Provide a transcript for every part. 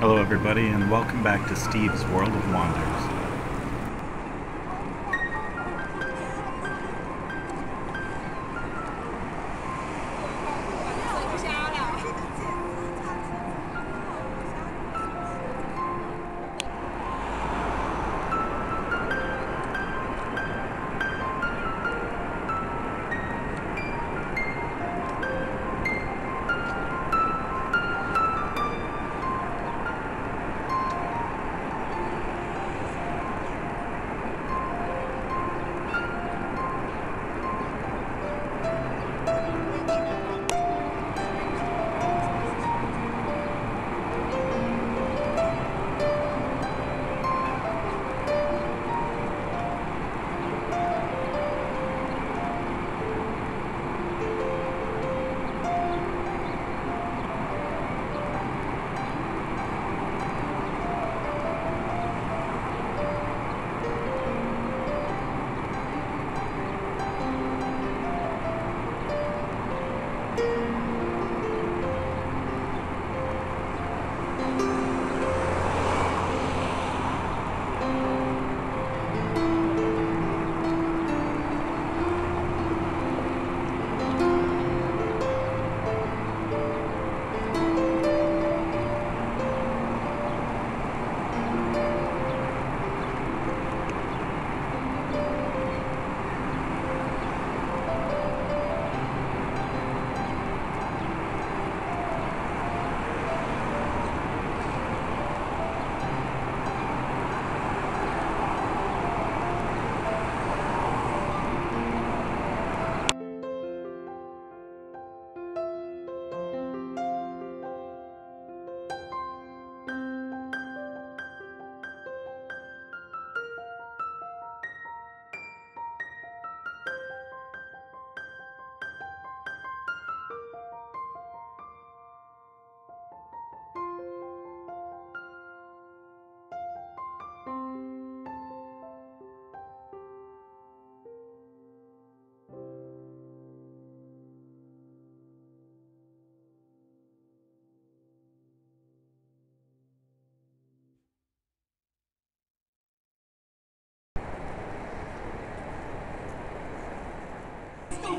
Hello everybody, and welcome back to Steve's World of Wonders.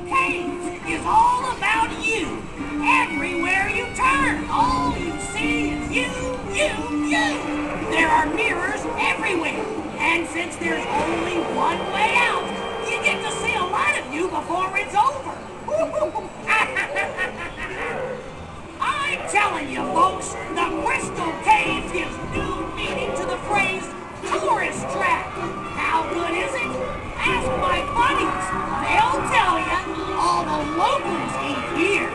Caves is all about you. Everywhere you turn, all you see is you, you, you. There are mirrors everywhere, and since there's only one way out, you get to see a lot of you before it's over. I'm telling you, folks, the Crystal Caves gives new meaning to the phrase tourist trap. How good is it? Ask my buddies. They'll tell you all the locals eat here.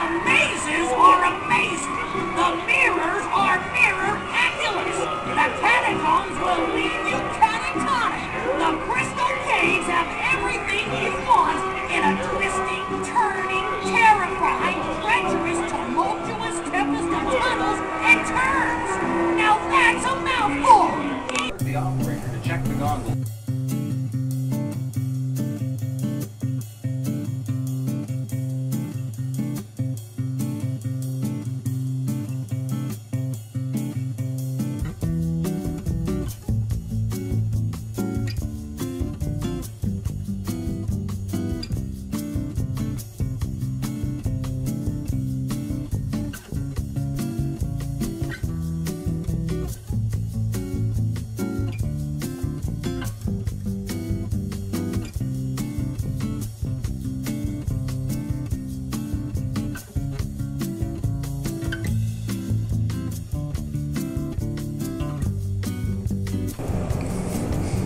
The mazes are amazing. The mirrors are mirror-aculous. The catacombs will leave you catatonic. The Crystal Caves have everything you want in a twisting, turning, terrifying, treacherous, tumultuous tempest of tunnels and turns. Now that's a mouthful. The operator to check the goggles.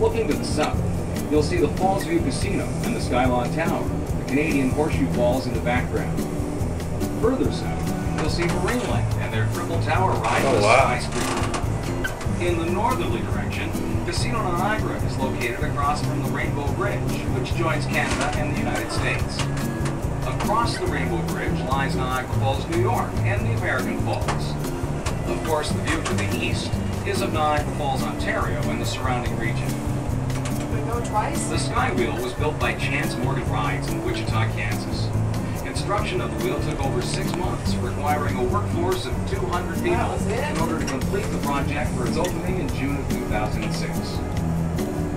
Looking to the south, you'll see the Falls View Casino and the Skylon Tower, the Canadian Horseshoe Falls in the background. Further south, you'll see Marineland and their Triple Tower ride to skyscraper. In the northerly direction, Casino Niagara is located across from the Rainbow Bridge, which joins Canada and the United States. Across the Rainbow Bridge lies Niagara Falls, New York, and the American Falls. Of course, the view to the east is of Niagara Falls, Ontario, and the surrounding region. The Skywheel was built by Chance Morgan Rides in Wichita, Kansas. Its construction of the wheel took over 6 months, requiring a workforce of 200 people in order to complete the project for its opening in June of 2006.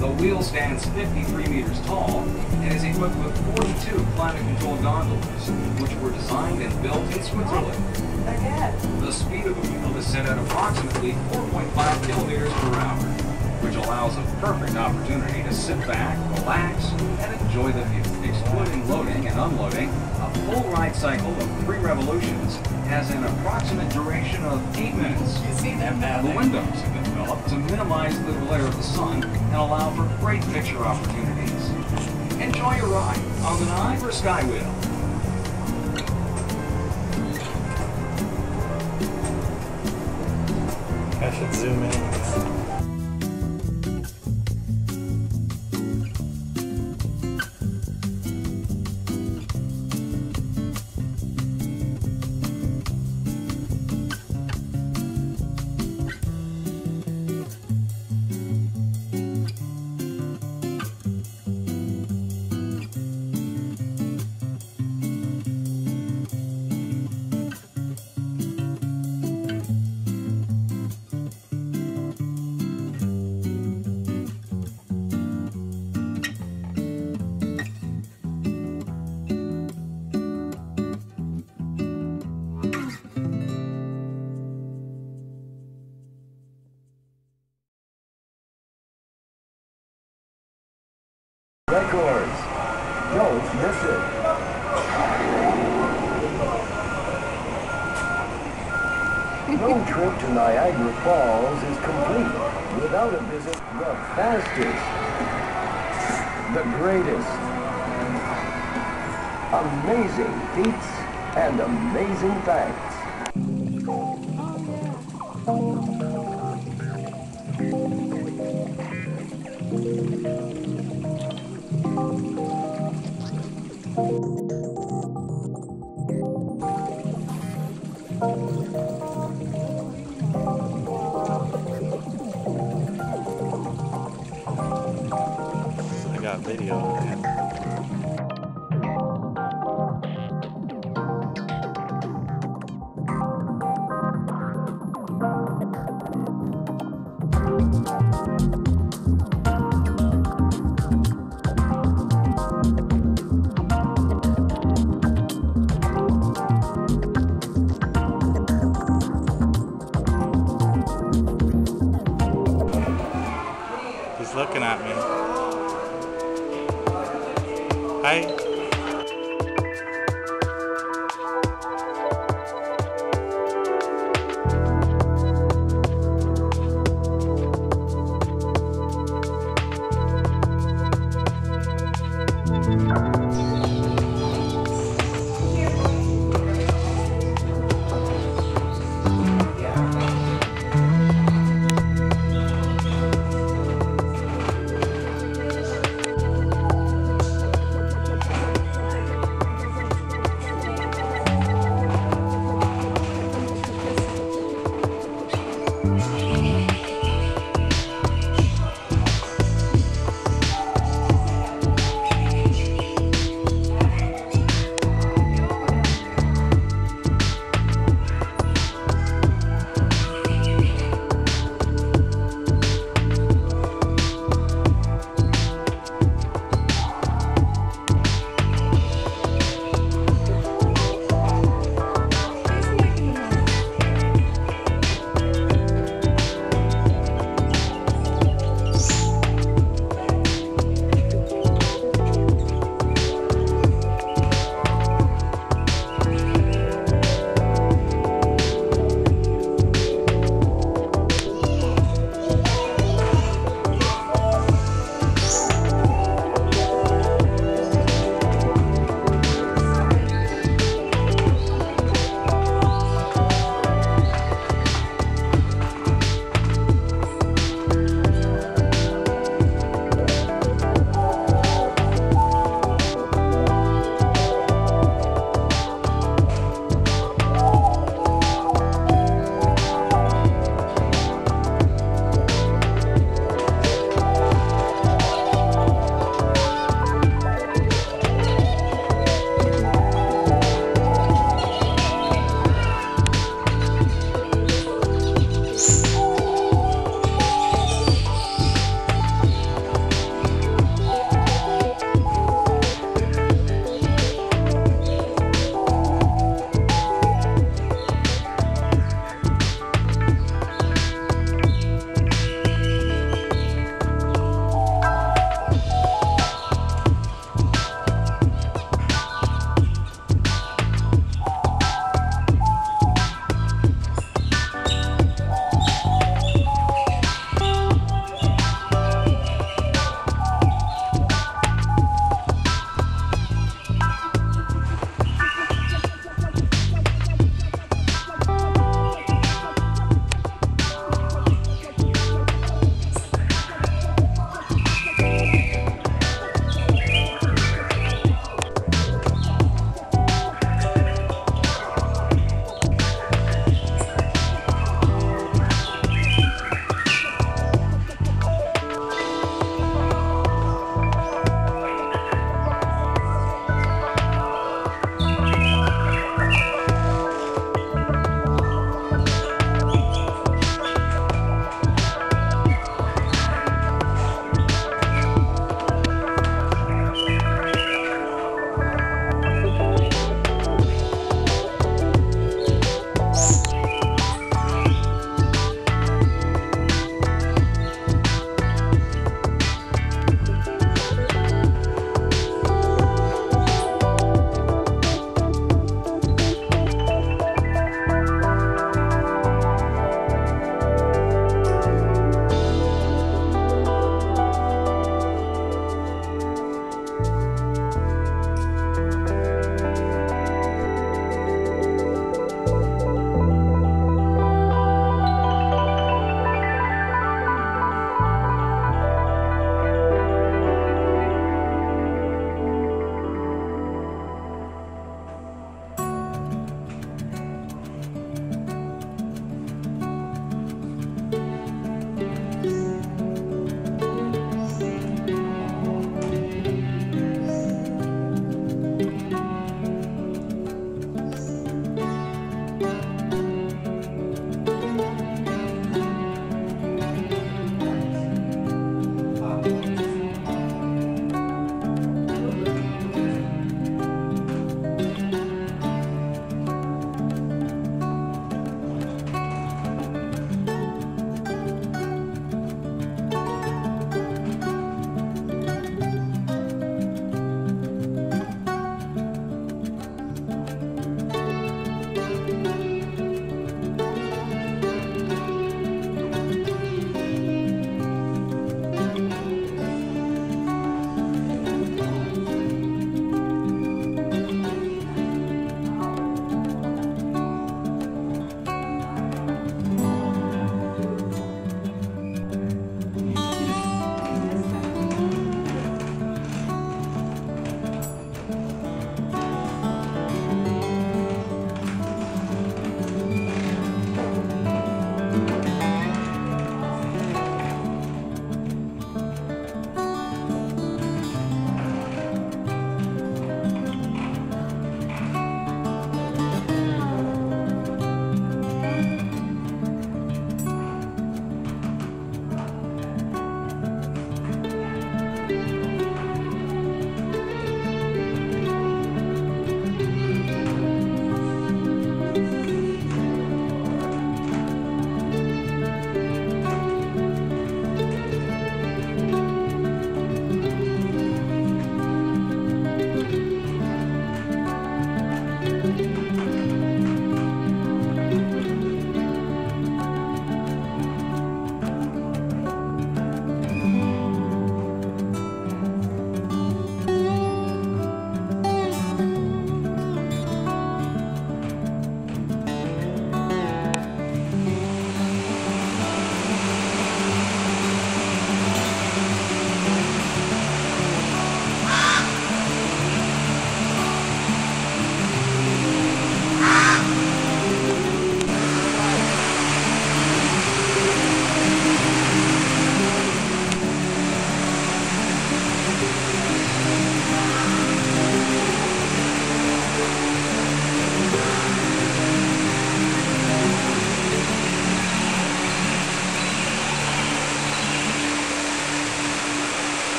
The wheel stands 53 meters tall and is equipped with 42 climate-controlled gondolas, which were designed and built in Switzerland. The speed of the wheel is set at approximately 4.5 kilometers per hour, which allows a perfect opportunity to sit back, relax, and enjoy the view. Excluding loading and unloading, a full ride cycle of 3 revolutions has an approximate duration of 8 minutes. You see them now. The windows have been developed to minimize the glare of the sun and allow for great picture opportunities. Enjoy your ride on the Niagara Skywheel. I should zoom in. Records. Don't miss it. No trip to Niagara Falls is complete without a visit the fastest, the greatest, amazing feats and amazing facts. Video.